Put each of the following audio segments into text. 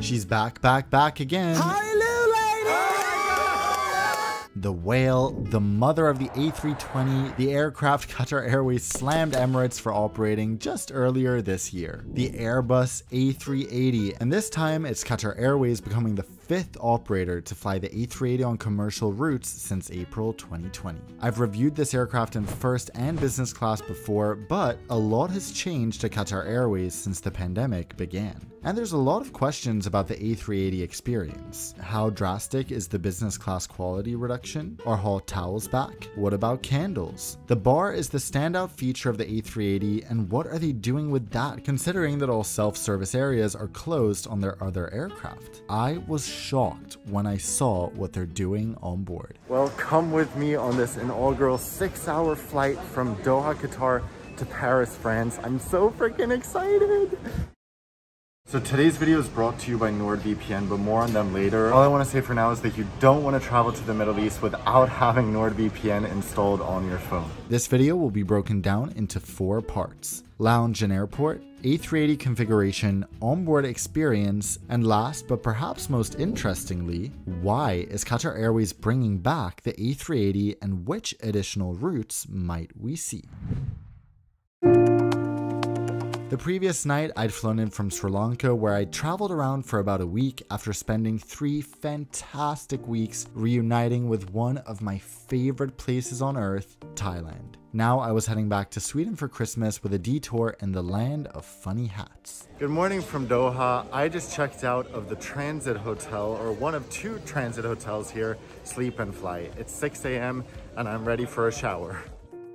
She's back again. The whale, the mother of the A320, the aircraft Qatar Airways slammed Emirates for operating just earlier this year. The Airbus A380, and this time it's Qatar Airways becoming the fifth operator to fly the A380 on commercial routes since April 2020. I've reviewed this aircraft in first and business class before, but a lot has changed to Qatar Airways since the pandemic began. And there's a lot of questions about the A380 experience. How drastic is the business class quality reduction? Are hot towels back? What about candles? The bar is the standout feature of the A380, and what are they doing with that considering that all self-service areas are closed on their other aircraft? I was shocked when I saw what they're doing on board. Well, come with me on this inaugural 6-hour flight from Doha, Qatar to Paris, France. I'm so freaking excited! So today's video is brought to you by NordVPN, but more on them later. All I want to say for now is that you don't want to travel to the Middle East without having NordVPN installed on your phone. This video will be broken down into 4 parts: lounge and airport, A380 configuration, onboard experience, and last but perhaps most interestingly, why is Qatar Airways bringing back the A380 and which additional routes might we see? The previous night, I'd flown in from Sri Lanka, where I traveled around for about a week after spending 3 fantastic weeks reuniting with one of my favorite places on earth, Thailand. Now I was heading back to Sweden for Christmas with a detour in the land of funny hats. Good morning from Doha. I just checked out of the transit hotel, or one of 2 transit hotels here, Sleep n' Fly. It's 6 a.m. and I'm ready for a shower.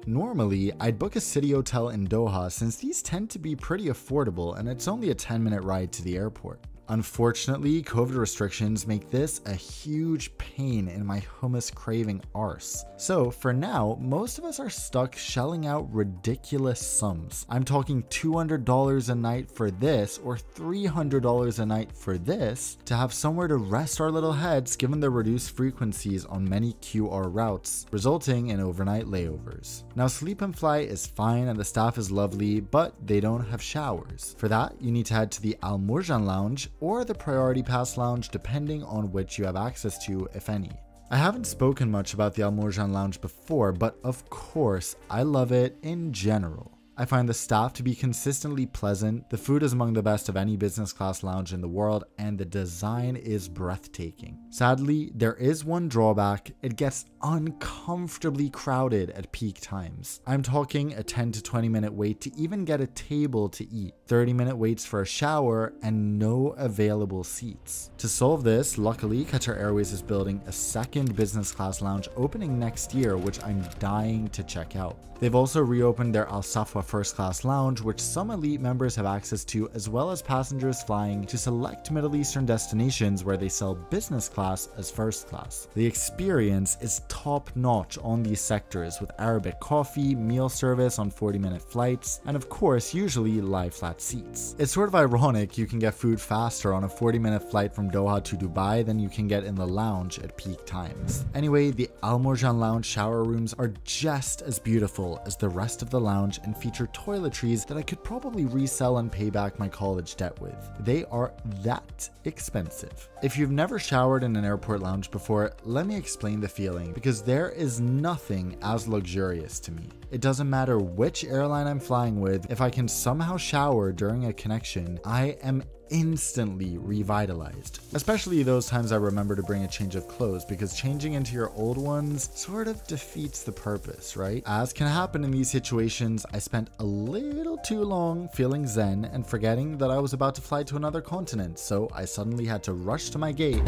Normally, I'd book a city hotel in Doha since these tend to be pretty affordable and it's only a 10-minute ride to the airport. Unfortunately, COVID restrictions make this a huge pain in my hummus craving arse. So for now, most of us are stuck shelling out ridiculous sums. I'm talking $200 a night for this or $300 a night for this to have somewhere to rest our little heads given the reduced frequencies on many QR routes, resulting in overnight layovers. Now, Sleep n' Fly is fine and the staff is lovely, but they don't have showers. For that, you need to head to the Al Mourjan Lounge or the Priority Pass Lounge, depending on which you have access to, if any. I haven't spoken much about the Al Mourjan Lounge before, but of course, I love it in general. I find the staff to be consistently pleasant, the food is among the best of any business class lounge in the world, and the design is breathtaking. Sadly, there is one drawback: it gets uncomfortably crowded at peak times. I'm talking a 10 to 20 minute wait to even get a table to eat, 30-minute waits for a shower, and no available seats. To solve this, luckily, Qatar Airways is building a second business class lounge opening next year, which I'm dying to check out. They've also reopened their Al Safwa first class lounge, which some elite members have access to, as well as passengers flying to select Middle Eastern destinations where they sell business class as first class. The experience is top notch on these sectors, with Arabic coffee, meal service on 40-minute flights, and of course, usually lie flat seats. It's sort of ironic you can get food faster on a 40-minute flight from Doha to Dubai than you can get in the lounge at peak times. Anyway, the Al Mourjan Lounge shower rooms are just as beautiful as the rest of the lounge and feature toiletries that I could probably resell and pay back my college debt with. They are that expensive. If you've never showered in an airport lounge before, let me explain the feeling, because there is nothing as luxurious to me. It doesn't matter which airline I'm flying with, if I can somehow shower during a connection, I am instantly revitalized. Especially those times I remember to bring a change of clothes, because changing into your old ones sort of defeats the purpose, right? As can happen in these situations, I spent a little too long feeling zen and forgetting that I was about to fly to another continent, so I suddenly had to rush to my gate.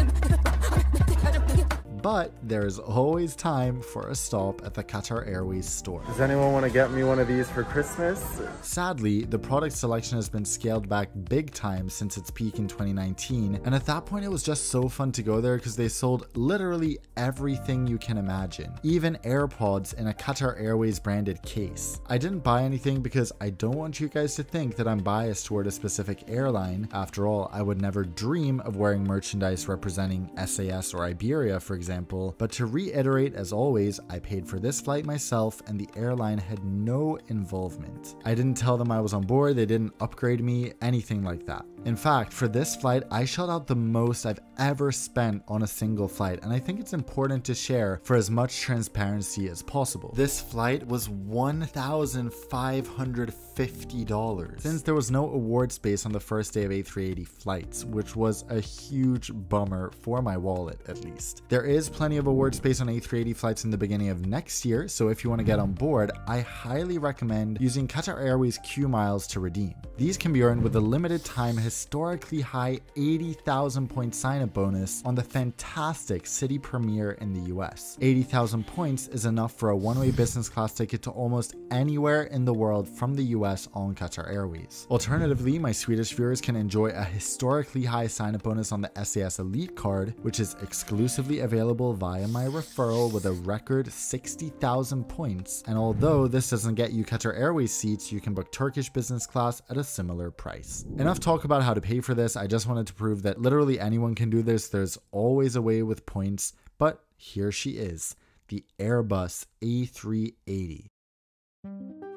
But there is always time for a stop at the Qatar Airways store. Does anyone want to get me one of these for Christmas? Sadly, the product selection has been scaled back big time since its peak in 2019, and at that point it was just so fun to go there because they sold literally everything you can imagine, even AirPods in a Qatar Airways branded case. I didn't buy anything because I don't want you guys to think that I'm biased toward a specific airline. After all, I would never dream of wearing merchandise representing SAS or Iberia, for example, but to reiterate, as always, I paid for this flight myself and the airline had no involvement. I didn't tell them I was on board, they didn't upgrade me, anything like that. In fact, for this flight, I shelled out the most I've ever spent on a single flight, and I think it's important to share for as much transparency as possible. This flight was $1,550, since there was no award space on the first day of A380 flights, which was a huge bummer for my wallet, at least. There is plenty of award space on A380 flights in the beginning of next year, so if you want to get on board, I highly recommend using Qatar Airways Q miles to redeem. These can be earned with a limited time, historically high 80,000 point sign-up bonus on the fantastic Citi Premier in the US. 80,000 points is enough for a one-way business class ticket to almost anywhere in the world from the US on Qatar Airways. Alternatively, my Swedish viewers can enjoy a historically high sign-up bonus on the SAS Elite card, which is exclusively available via my referral with a record 60,000 points. And although this doesn't get you Qatar Airways seats, you can book Turkish business class at a similar price. Enough talk about how to pay for this. I just wanted to prove that literally anyone can do this. There's always a way with points, but here she is, the Airbus A380.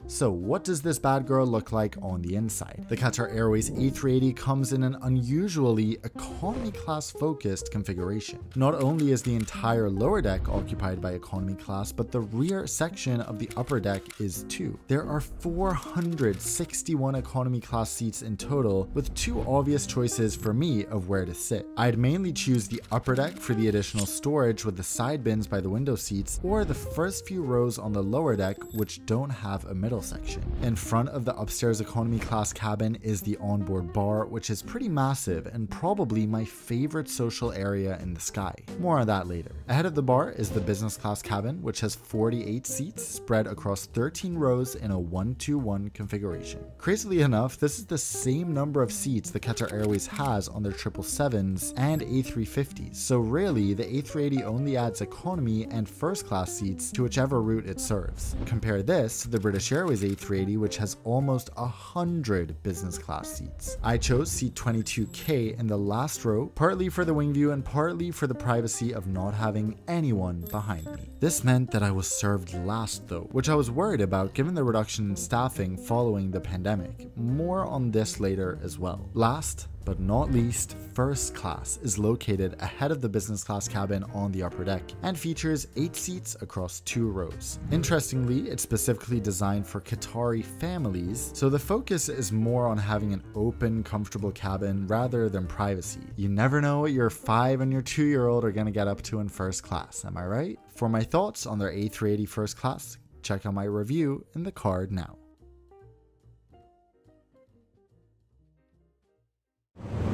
So what does this bad girl look like on the inside? The Qatar Airways A380 comes in an unusually economy class focused configuration. Not only is the entire lower deck occupied by economy class, but the rear section of the upper deck is too. There are 461 economy class seats in total, with two obvious choices for me of where to sit. I'd mainly choose the upper deck for the additional storage with the side bins by the window seats, or the first few rows on the lower deck, which don't have a middle section. In front of the upstairs economy class cabin is the onboard bar, which is pretty massive and probably my favorite social area in the sky. More on that later. Ahead of the bar is the business class cabin, which has 48 seats spread across 13 rows in a 1-2-1 configuration. Crazily enough, this is the same number of seats the Qatar Airways has on their 777s and A350s, so really the A380 only adds economy and first class seats to whichever route it serves. Compare this to the British Airways A380, which has almost 100 business class seats. I chose seat 22K in the last row, partly for the wing view and partly for the privacy of not having anyone behind me. This meant that I was served last though, which I was worried about given the reduction in staffing following the pandemic. More on this later as well. Last but not least, first class is located ahead of the business class cabin on the upper deck and features 8 seats across 2 rows. Interestingly, it's specifically designed for Qatari families, so the focus is more on having an open, comfortable cabin rather than privacy. You never know what your 5 and your 2-year-old are going to get up to in first class, am I right? For my thoughts on their A380 first class, check out my review in the card now.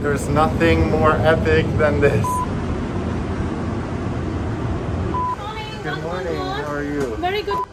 There's nothing more epic than this. Good morning, how are you? Very good.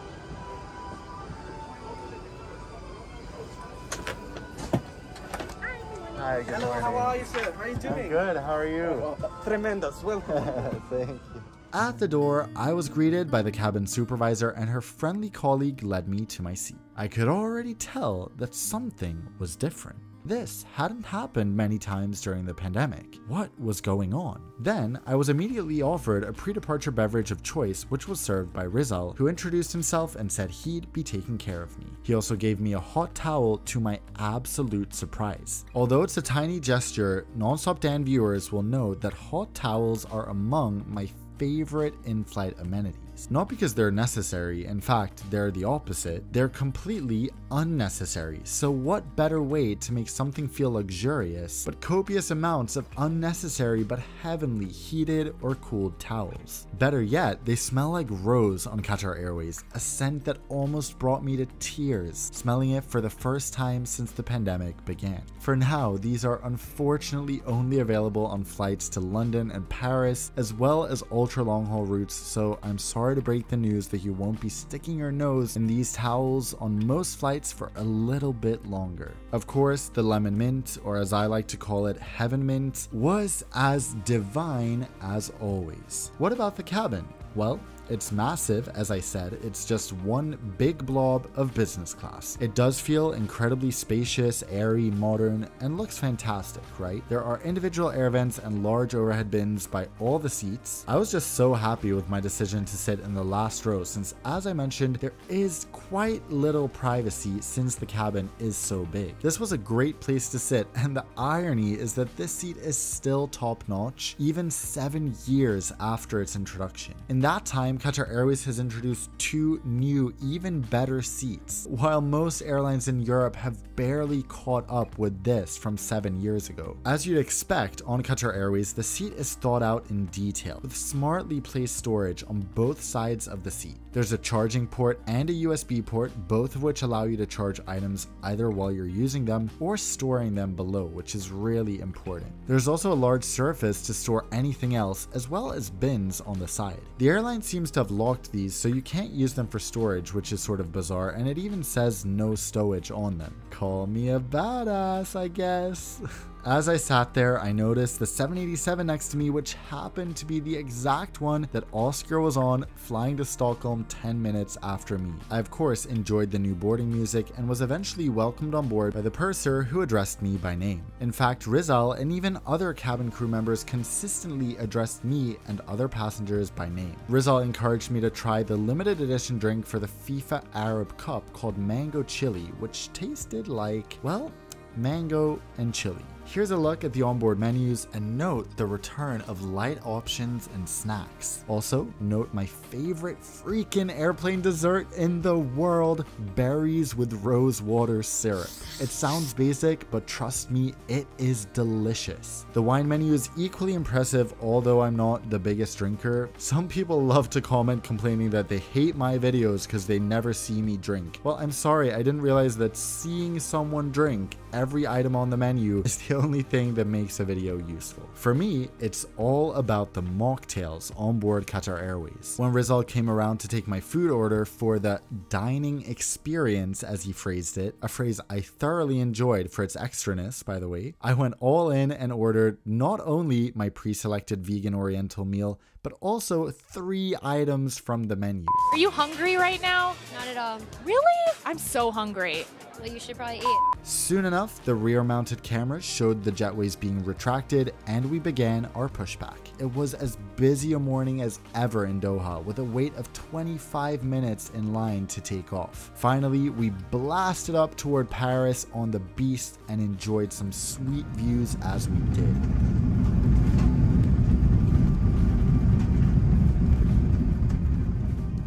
Hi, good morning. Hello, how are you, sir? How are you doing? I'm good, how are you? Well, tremendous, welcome. Thank you. At the door, I was greeted by the cabin supervisor and her friendly colleague led me to my seat. I could already tell that something was different. This hadn't happened many times during the pandemic. What was going on? Then, I was immediately offered a pre-departure beverage of choice, which was served by Rizal, who introduced himself and said he'd be taking care of me. He also gave me a hot towel to my absolute surprise. Although it's a tiny gesture, Nonstop Dan viewers will know that hot towels are among my favorite in-flight amenities. Not because they're necessary, in fact, they're the opposite. They're completely unnecessary. So what better way to make something feel luxurious, but copious amounts of unnecessary but heavenly heated or cooled towels? Better yet, they smell like rose on Qatar Airways, a scent that almost brought me to tears, smelling it for the first time since the pandemic began. For now, these are unfortunately only available on flights to London and Paris, as well as all ultra-long-haul routes, so I'm sorry to break the news that you won't be sticking your nose in these towels on most flights for a little bit longer. Of course, the lemon mint, or as I like to call it, heaven mint, was as divine as always. What about the cabin? Well, It's massive, as I said, it's just one big blob of business class. It does feel incredibly spacious, airy, modern, and looks fantastic, right? There are individual air vents and large overhead bins by all the seats. I was just so happy with my decision to sit in the last row since, as I mentioned, there is quite little privacy since the cabin is so big. This was a great place to sit, and the irony is that this seat is still top-notch, even 7 years after its introduction. In that time, Qatar Airways has introduced 2 new, even better seats, while most airlines in Europe have barely caught up with this from 7 years ago. As you'd expect, on Qatar Airways, the seat is thought out in detail, with smartly placed storage on both sides of the seat. There's a charging port and a USB port, both of which allow you to charge items either while you're using them or storing them below, which is really important. There's also a large surface to store anything else, as well as bins on the side. The airline seems to have locked these, so you can't use them for storage, which is sort of bizarre, and it even says no stowage on them. Call me a badass, I guess. As I sat there, I noticed the 787 next to me, which happened to be the exact one that Oscar was on, flying to Stockholm 10 minutes after me. I, of course, enjoyed the new boarding music and was eventually welcomed on board by the purser, who addressed me by name. In fact, Rizal and even other cabin crew members consistently addressed me and other passengers by name. Rizal encouraged me to try the limited edition drink for the FIFA Arab Cup called Mango Chili, which tasted like, well, mango and chili. Here's a look at the onboard menus, and note the return of light options and snacks. Also, note my favorite freaking airplane dessert in the world, berries with rose water syrup. It sounds basic, but trust me, it is delicious. The wine menu is equally impressive, although I'm not the biggest drinker. Some people love to comment complaining that they hate my videos because they never see me drink. Well, I'm sorry, I didn't realize that seeing someone drink every item on the menu is the only thing that makes a video useful. For me, it's all about the mocktails on board Qatar Airways. When Rizal came around to take my food order for the dining experience, as he phrased it, a phrase I thoroughly enjoyed for its extraness, by the way, I went all in and ordered not only my pre-selected vegan oriental meal, but also 3 items from the menu. Are you hungry right now? Not at all. Really? I'm so hungry. Well, you should probably eat. Soon enough, the rear-mounted cameras showed the jetways being retracted, and we began our pushback. It was as busy a morning as ever in Doha, with a wait of 25 minutes in line to take off. Finally, we blasted up toward Paris on the Beast and enjoyed some sweet views as we did.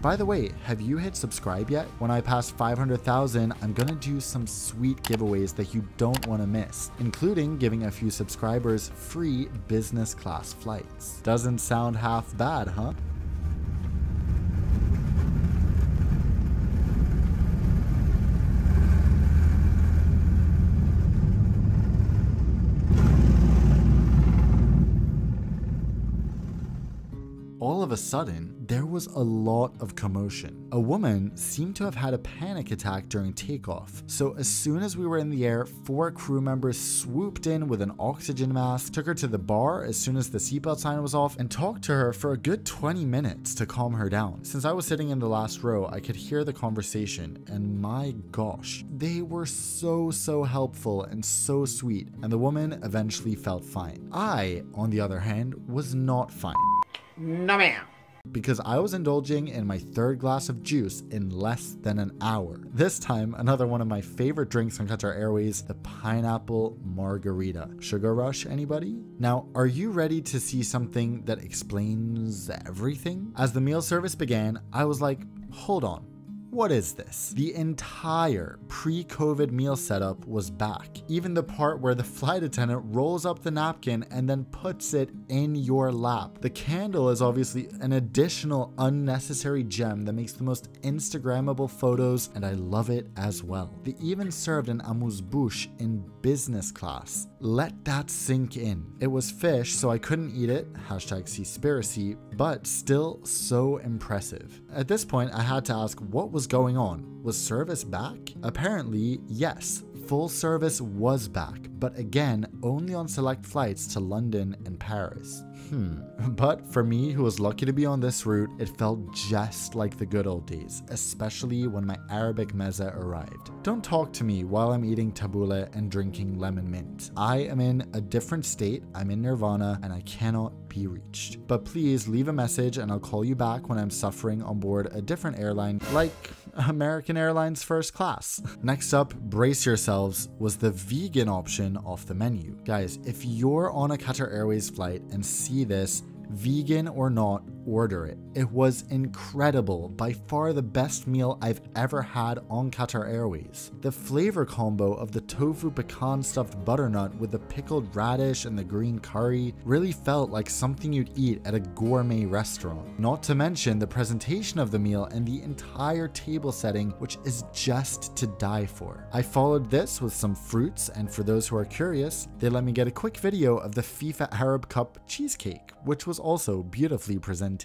By the way, have you hit subscribe yet? When I pass 500,000, I'm gonna do some sweet giveaways that you don't wanna miss, including giving a few subscribers free business class flights. Doesn't sound half bad, huh? All of a sudden, there was a lot of commotion. A woman seemed to have had a panic attack during takeoff, so as soon as we were in the air, 4 crew members swooped in with an oxygen mask, took her to the bar as soon as the seatbelt sign was off, and talked to her for a good 20 minutes to calm her down. Since I was sitting in the last row, I could hear the conversation, and my gosh, they were so helpful and so sweet, and the woman eventually felt fine. I, on the other hand, was not fine. No, ma'am. Because I was indulging in my 3rd glass of juice in less than an hour. This time, another one of my favorite drinks on Qatar Airways, the pineapple margarita. Sugar rush, anybody? Now, are you ready to see something that explains everything? As the meal service began, I was like, hold on. What is this? The entire pre-COVID meal setup was back. Even the part where the flight attendant rolls up the napkin and then puts it in your lap. The candle is obviously an additional unnecessary gem that makes the most Instagrammable photos, and I love it as well. They even served an amuse-bouche in business class. Let that sink in. It was fish, so I couldn't eat it, #Seaspiracy, but still so impressive. At this point, I had to ask what was going on. Was service back? Apparently, yes. Full service was back, but again, only on select flights to London and Paris. But for me, who was lucky to be on this route, it felt just like the good old days, especially when my Arabic mezze arrived. Don't talk to me while I'm eating tabbouleh and drinking lemon mint. I am in a different state, I'm in nirvana, and I cannot be reached. But please leave a message and I'll call you back when I'm suffering on board a different airline, like American Airlines first class. Next up, brace yourselves, was the vegan option off the menu. Guys, if you're on a Qatar Airways flight and see this, vegan or not, order it. It was incredible, by far the best meal I've ever had on Qatar Airways. The flavor combo of the tofu pecan stuffed butternut with the pickled radish and the green curry really felt like something you'd eat at a gourmet restaurant. Not to mention the presentation of the meal and the entire table setting, which is just to die for. I followed this with some fruits, and for those who are curious, they let me get a quick video of the FIFA Arab Cup cheesecake, which was also beautifully presented.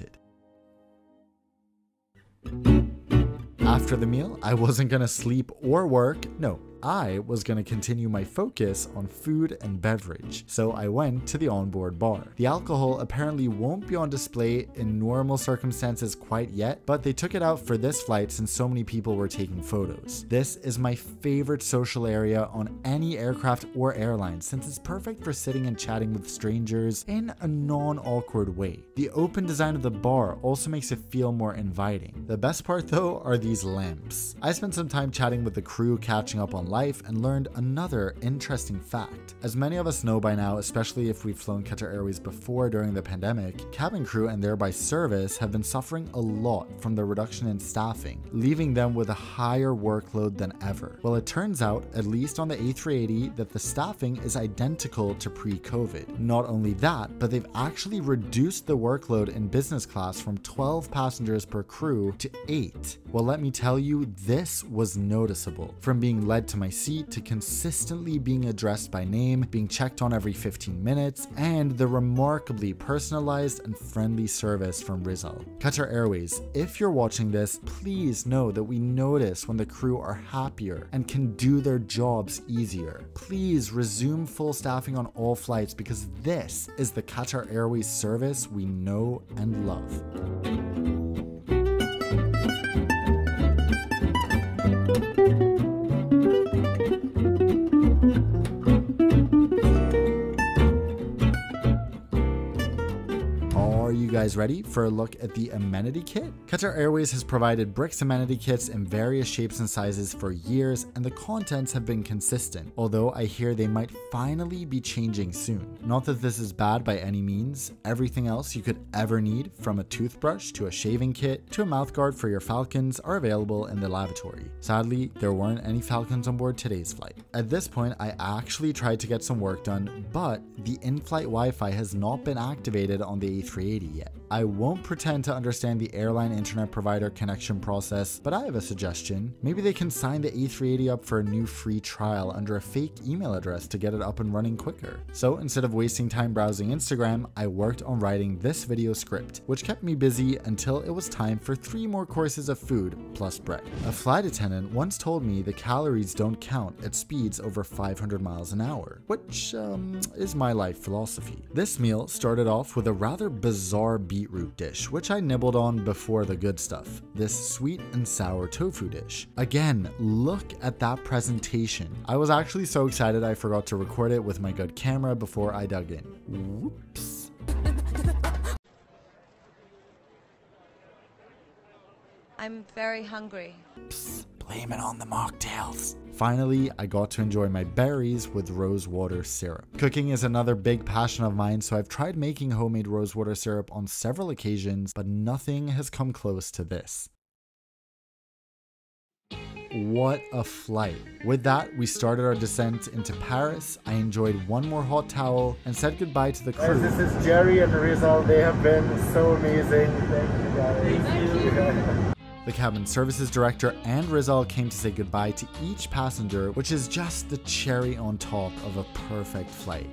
After the meal, I wasn't gonna sleep or work. No, I was gonna continue my focus on food and beverage, so I went to the onboard bar. The alcohol apparently won't be on display in normal circumstances quite yet, but they took it out for this flight since so many people were taking photos. This is my favorite social area on any aircraft or airline since it's perfect for sitting and chatting with strangers in a non-awkward way. The open design of the bar also makes it feel more inviting. The best part though are these lamps. I spent some time chatting with the crew, catching up on life, and learned another interesting fact. As many of us know by now, especially if we've flown Qatar Airways before during the pandemic, cabin crew and thereby service have been suffering a lot from the reduction in staffing, leaving them with a higher workload than ever. Well, it turns out, at least on the A380, that the staffing is identical to pre-COVID. Not only that, but they've actually reduced the workload in business class from 12 passengers per crew to 8. Well, let me tell you, this was noticeable. From being led to my seat to consistently being addressed by name, being checked on every 15 minutes, and the remarkably personalized and friendly service from Rizal. Qatar Airways, if you're watching this, please know that we notice when the crew are happier and can do their jobs easier. Please resume full staffing on all flights because this is the Qatar Airways service we know and love. Guys, ready for a look at the amenity kit? Qatar Airways has provided bricks amenity kits in various shapes and sizes for years, and the contents have been consistent, although I hear they might finally be changing soon. Not that this is bad by any means. Everything else you could ever need, from a toothbrush to a shaving kit to a mouthguard for your falcons, are available in the lavatory. Sadly, there weren't any falcons on board today's flight. At this point, I actually tried to get some work done, but the in-flight Wi-Fi has not been activated on the A380 yet. I won't pretend to understand the airline internet provider connection process, but I have a suggestion. Maybe they can sign the A380 up for a new free trial under a fake email address to get it up and running quicker. So instead of wasting time browsing Instagram, I worked on writing this video script, which kept me busy until it was time for 3 more courses of food plus bread. A flight attendant once told me the calories don't count at speeds over 500 miles an hour, which is my life philosophy. This meal started off with a rather bizarre beetroot dish, which I nibbled on before the good stuff. This sweet and sour tofu dish. Again, look at that presentation. I was actually so excited I forgot to record it with my good camera before I dug in. Whoops. I'm very hungry. Psst, blame it on the mocktails. Finally, I got to enjoy my berries with rose water syrup. Cooking is another big passion of mine, so I've tried making homemade rose water syrup on several occasions, but nothing has come close to this. What a flight. With that, we started our descent into Paris. I enjoyed one more hot towel and said goodbye to the crew. Yes, this is Jerry and Rizal. They have been so amazing. Thank you guys. Thank you. The cabin services director and Rizal came to say goodbye to each passenger, which is just the cherry on top of a perfect flight.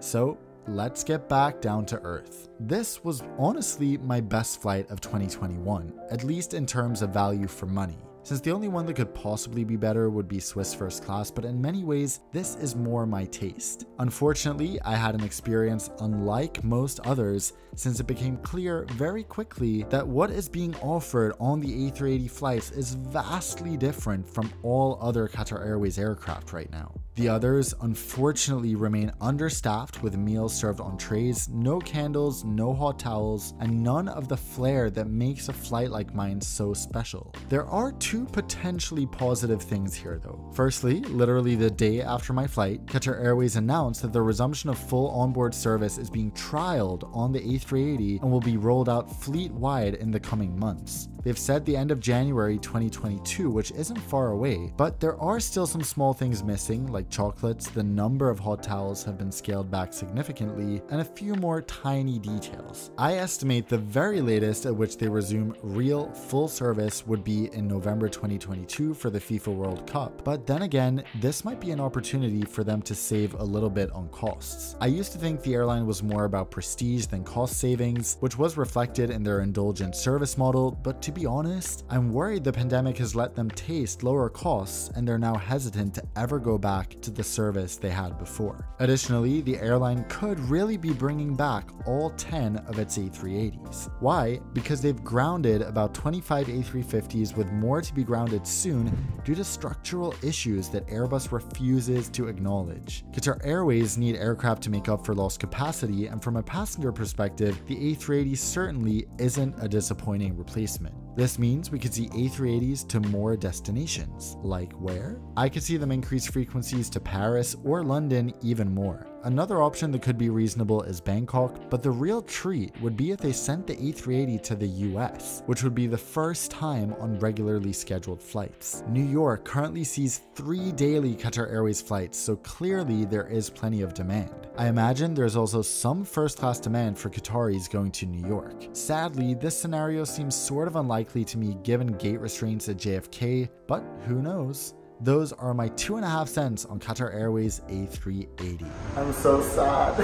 So, let's get back down to earth. This was honestly my best flight of 2021, at least in terms of value for money. since the only one that could possibly be better would be Swiss first class, but in many ways, this is more my taste. Unfortunately, I had an experience unlike most others, since it became clear very quickly that what is being offered on the A380 flights is vastly different from all other Qatar Airways aircraft right now. The others unfortunately remain understaffed with meals served on trays, no candles, no hot towels, and none of the flair that makes a flight like mine so special. There are two potentially positive things here though. Firstly, literally the day after my flight, Qatar Airways announced that the resumption of full onboard service is being trialed on the A380 and will be rolled out fleet-wide in the coming months. They've said the end of January 2022, which isn't far away, but there are still some small things missing, like chocolates, the number of hot towels have been scaled back significantly, and a few more tiny details. I estimate the very latest at which they resume real full service would be in November 2022 for the FIFA World Cup, but then again, this might be an opportunity for them to save a little bit on costs. I used to think the airline was more about prestige than cost savings, which was reflected in their indulgent service model, but to be honest, I'm worried the pandemic has let them taste lower costs and they're now hesitant to ever go back to the service they had before. Additionally, the airline could really be bringing back all 10 of its A380s. Why? Because they've grounded about 25 A350s with more to be grounded soon due to structural issues that Airbus refuses to acknowledge. Qatar Airways need aircraft to make up for lost capacity, and from a passenger perspective, the A380 certainly isn't a disappointing replacement. This means we could see A380s to more destinations. Like where? I could see them increase frequencies to Paris or London even more. Another option that could be reasonable is Bangkok, but the real treat would be if they sent the A380 to the US, which would be the first time on regularly scheduled flights. New York currently sees 3 daily Qatar Airways flights, so clearly there is plenty of demand. I imagine there's also some first-class demand for Qataris going to New York. Sadly, this scenario seems sort of unlikely to me given gate restraints at JFK, but who knows? Those are my 2.5 cents on Qatar Airways A380. I'm so sad.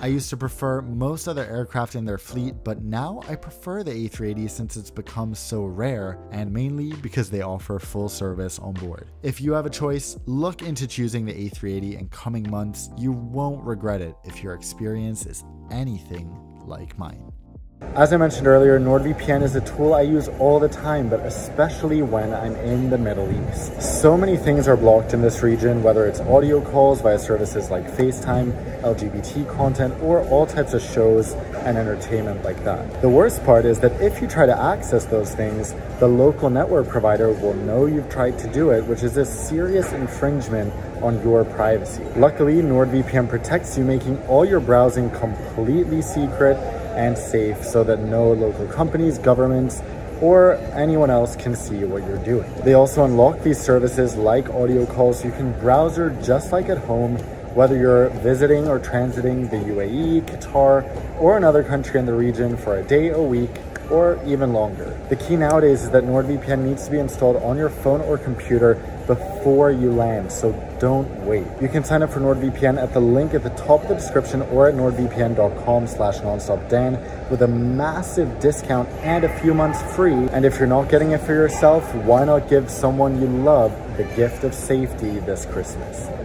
I used to prefer most other aircraft in their fleet, but now I prefer the A380 since it's become so rare, and mainly because they offer full service on board. If you have a choice, look into choosing the A380 in coming months. You won't regret it if your experience is anything like mine. As I mentioned earlier, NordVPN is a tool I use all the time, but especially when I'm in the Middle East. So many things are blocked in this region, whether it's audio calls via services like FaceTime, LGBT content, or all types of shows and entertainment like that. The worst part is that if you try to access those things, the local network provider will know you've tried to do it, which is a serious infringement on your privacy. Luckily, NordVPN protects you, making all your browsing completely secret and safe so that no local companies, governments, or anyone else can see what you're doing. They also unlock these services like audio calls so you can browse just like at home, whether you're visiting or transiting the UAE, Qatar, or another country in the region for a day, a week, or even longer. The key nowadays is that NordVPN needs to be installed on your phone or computer before you land, so don't wait. You can sign up for NordVPN at the link at the top of the description or at nordvpn.com/nonstopdan with a massive discount and a few months free. And if you're not getting it for yourself, why not give someone you love the gift of safety this Christmas?